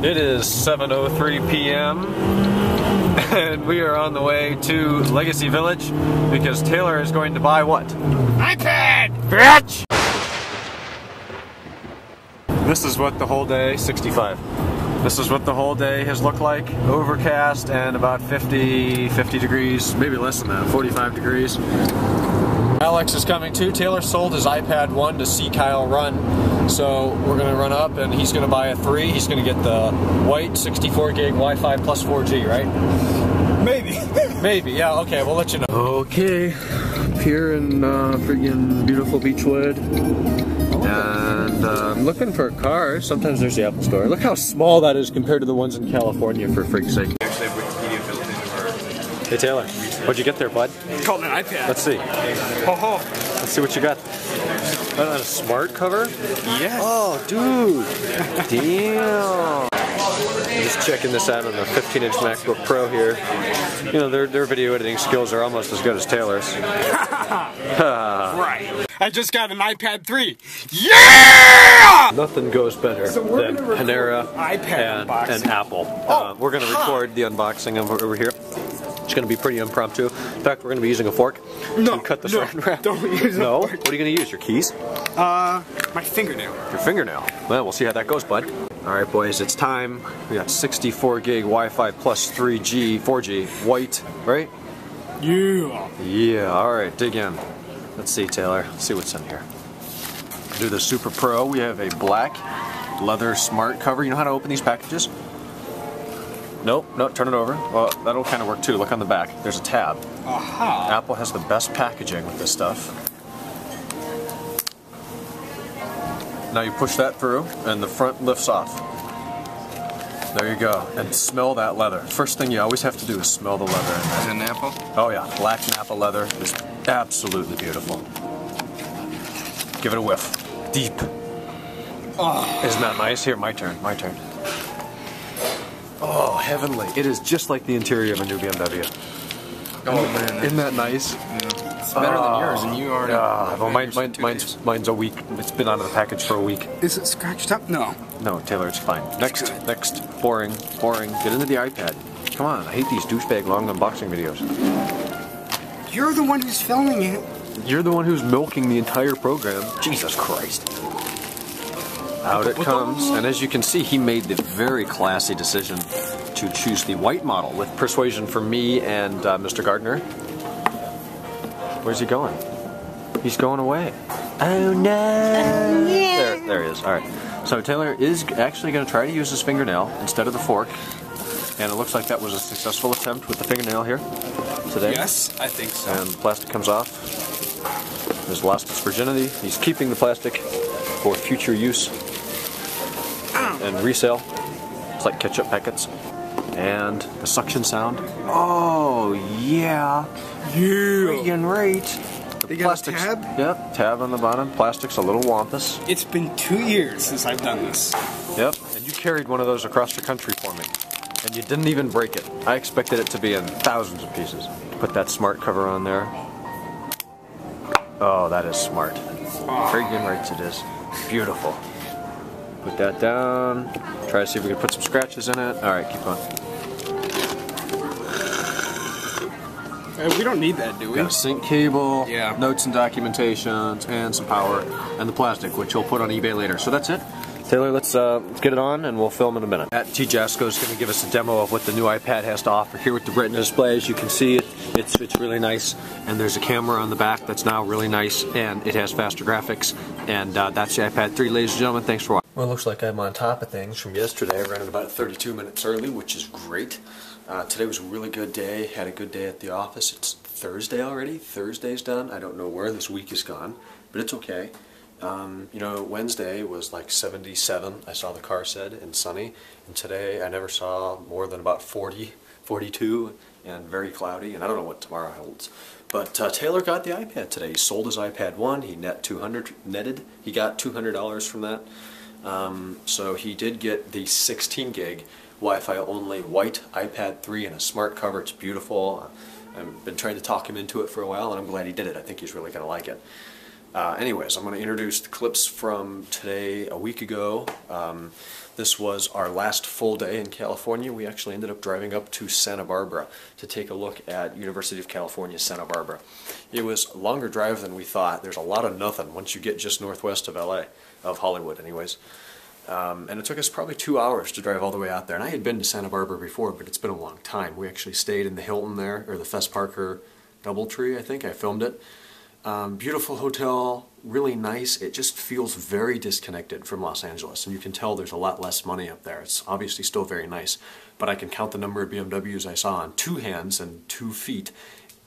It is 7:03 p.m. and we are on the way to Legacy Village because Taylor is going to buy what? iPad! Bitch! This is what the whole day, 65. This is what the whole day has looked like. Overcast and about 50 degrees, maybe less than that, 45 degrees. Alex is coming too. Taylor sold his iPad 1 to see Kyle run, so we're going to run up and he's going to buy a 3. He's going to get the white 64 gig Wi-Fi plus 4G, right? Maybe. Maybe, yeah, okay, we'll let you know. Okay, here in friggin' beautiful Beachwood, and I'm looking for cars. Sometimes there's the Apple store. Look how small that is compared to the ones in California, for freak's sake. Hey Taylor, what'd you get there, bud? It's called an iPad. Let's see. Ho ho. Let's see what you got. Is that a smart cover? Yes. Oh, dude. Damn. I'm just checking this out on the 15-inch MacBook Pro here. You know, their video editing skills are almost as good as Taylor's. Right. I just got an iPad 3. Yeah! Nothing goes better than Panera and Apple. Oh, we're going to record the unboxing over here. It's going to be pretty impromptu. In fact, we're going to be using a fork. No, cut the saran wrap. Don't use a fork. What are you going to use? Your keys? My fingernail. Your fingernail. Well, we'll see how that goes, bud. All right, boys, it's time. We got 64 gig Wi-Fi plus 3G, 4G, white, right? Yeah. Yeah. All right, dig in. Let's see, Taylor. Let's see what's in here. Do the Super Pro. We have a black leather smart cover. You know how to open these packages? Nope, no, turn it over. Well, that'll kind of work too. Look on the back. There's a tab. Aha. Apple has the best packaging with this stuff. Now you push that through, and the front lifts off. There you go. And smell that leather. First thing you always have to do is smell the leather. Is it Napa? Oh yeah, black Napa leather is absolutely beautiful. Give it a whiff. Deep. Oh. Isn't that nice? Here, my turn, my turn. Oh, heavenly. It is just like the interior of a new BMW. Oh, man. Isn't that nice? Yeah. It's better than yours, and you already... well, mine's a week. It's been out of the package for a week. Is it scratched up? No. No, Taylor, it's fine. Next, next. Boring, boring. Get into the iPad. Come on, I hate these douchebag long unboxing videos. You're the one who's filming it. You're the one who's milking the entire program. Jesus Christ. Out it comes, and as you can see, he made the very classy decision to choose the white model with persuasion from me and Mr. Gardner. Where's he going? He's going away. Oh no! There he is. All right. So Taylor is actually going to try to use his fingernail instead of the fork, and it looks like that was a successful attempt with the fingernail here today. Yes, I think so. And the plastic comes off. He's lost his virginity. He's keeping the plastic for future use and resale. It's like ketchup packets. And the suction sound. Oh yeah. Freaking right. They got a tab? Yep, tab on the bottom. Plastic's a little wampus. It's been 2 years since I've done this. Yep, and you carried one of those across the country for me. And you didn't even break it. I expected it to be in thousands of pieces. Put that smart cover on there. Oh, that is smart. Freaking right it is. Beautiful. Put that down. Try to see if we can put some scratches in it. Alright, keep on. We don't need that, do we? Got a sync cable, yeah. Notes and documentations, and some power, and the plastic, which we'll put on eBay later. So that's it. Taylor, let's get it on, and we'll film in a minute. Matt T. Jasko is going to give us a demo of what the new iPad has to offer here with the Retina display. As you can see, it's really nice, and there's a camera on the back that's now really nice, and it has faster graphics, and that's the iPad 3, ladies and gentlemen. Thanks for watching. Well, it looks like I'm on top of things from yesterday. I ran it about 32 minutes early, which is great. Today was a really good day. Had a good day at the office. It's Thursday already. Thursday's done. I don't know where this week is gone, but it's okay. You know, Wednesday was like 77, I saw the car said, and sunny, and today I never saw more than about 40, 42, and very cloudy, and I don't know what tomorrow holds. But Taylor got the iPad today. He sold his iPad 1, he netted, he got $200 from that. So he did get the 16 gig Wi-Fi only white iPad 3 and a smart cover. It's beautiful. I've been trying to talk him into it for a while, and I'm glad he did it. I think he's really going to like it. Anyways, I'm going to introduce the clips from today, a week ago. This was our last full day in California. We actually ended up driving up to Santa Barbara to take a look at University of California, Santa Barbara. It was a longer drive than we thought. There's a lot of nothing once you get just northwest of LA, of Hollywood anyways. And it took us probably 2 hours to drive all the way out there. And I had been to Santa Barbara before, but it's been a long time. We actually stayed in the Hilton there, or the Fess Parker Doubletree, I think. I filmed it. Beautiful hotel, really nice. It just feels very disconnected from Los Angeles, and you can tell there's a lot less money up there. It's obviously still very nice, but I can count the number of BMWs I saw on 2 hands and 2 feet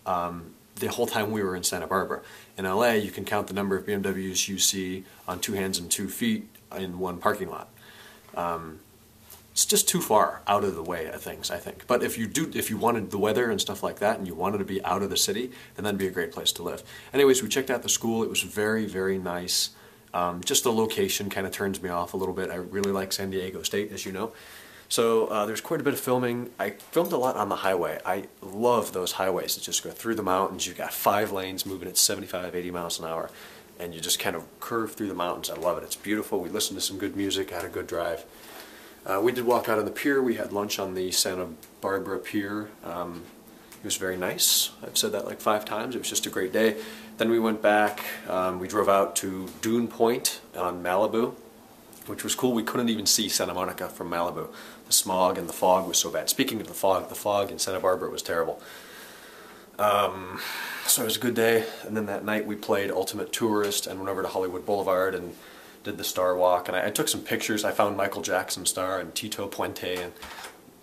the whole time we were in Santa Barbara. In LA, you can count the number of BMWs you see on 2 hands and 2 feet in one parking lot. It's just too far out of the way of things, I think. But if you wanted the weather and stuff like that, and you wanted to be out of the city, then that'd be a great place to live. Anyways, we checked out the school. It was very, very nice. Just the location kind of turns me off a little bit. I really like San Diego State, as you know. So there's quite a bit of filming. I filmed a lot on the highway. I love those highways that just go through the mountains. You've got 5 lanes moving at 75, 80 miles an hour, and you just kind of curve through the mountains. I love it. It's beautiful. We listened to some good music, had a good drive. We did walk out on the pier. We had lunch on the Santa Barbara pier. It was very nice. I've said that like 5 times. It was just a great day. Then we went back. We drove out to Dune Point on Malibu, which was cool. We couldn't even see Santa Monica from Malibu. The smog and the fog was so bad. Speaking of the fog in Santa Barbara was terrible. So it was a good day. And then that night we played Ultimate Tourist and went over to Hollywood Boulevard and did the star walk, and I took some pictures. I found Michael Jackson star and Tito Puente and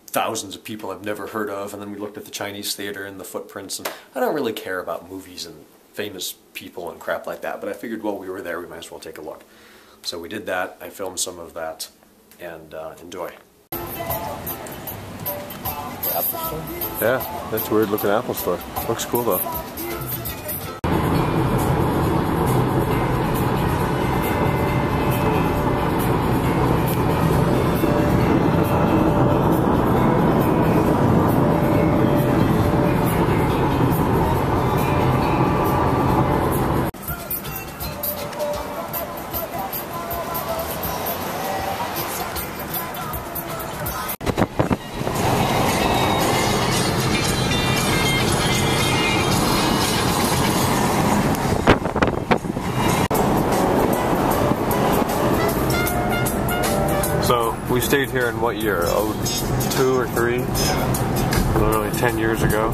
thousands of people I've never heard of, and then we looked at the Chinese theater and the footprints, and I don't really care about movies and famous people and crap like that, but I figured while we were there we might as well take a look. So we did that. I filmed some of that, and enjoy. The Apple Store? Yeah, that's a weird looking Apple Store. Looks cool though. We stayed here in what year? Oh, 2 or 3? Literally 10 years ago.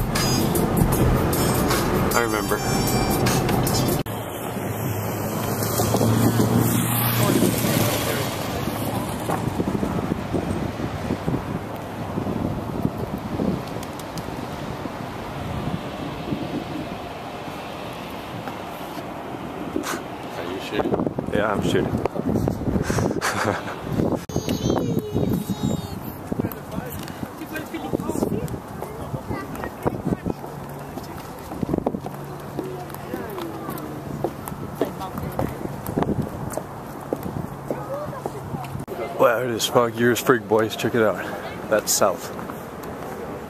I remember. Are you shooting? Yeah, I'm shooting. Wow, it is fog years frig, boys. Check it out. That's south.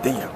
Damn.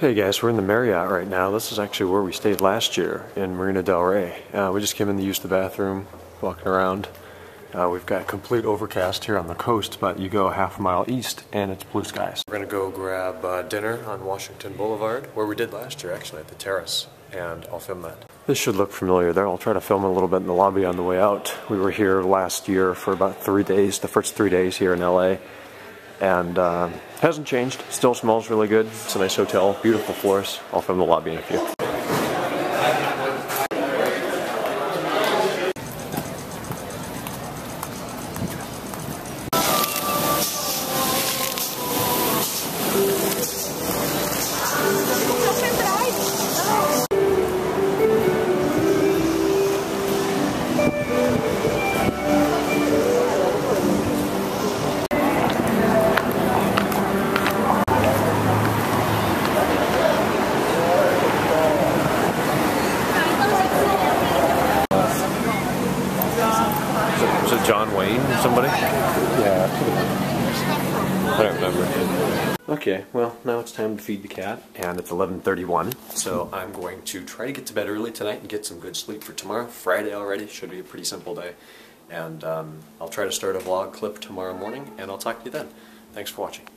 Hey guys, we're in the Marriott right now. This is actually where we stayed last year in Marina Del Rey. We just came in to use the bathroom, walking around. We've got complete overcast here on the coast, but you go half a mile east and it's blue skies. We're gonna go grab dinner on Washington Boulevard, where we did last year actually, at the terrace, and I'll film that. This should look familiar there. I'll try to film a little bit in the lobby on the way out. We were here last year for about 3 days, the first 3 days here in LA. And hasn't changed, still smells really good. It's a nice hotel, beautiful floors. I'll film the lobby in a few. Okay, well, now it's time to feed the cat, and it's 11:31, so I'm going to try to get to bed early tonight and get some good sleep for tomorrow. Friday already, should be a pretty simple day, and I'll try to start a vlog clip tomorrow morning, and I'll talk to you then. Thanks for watching.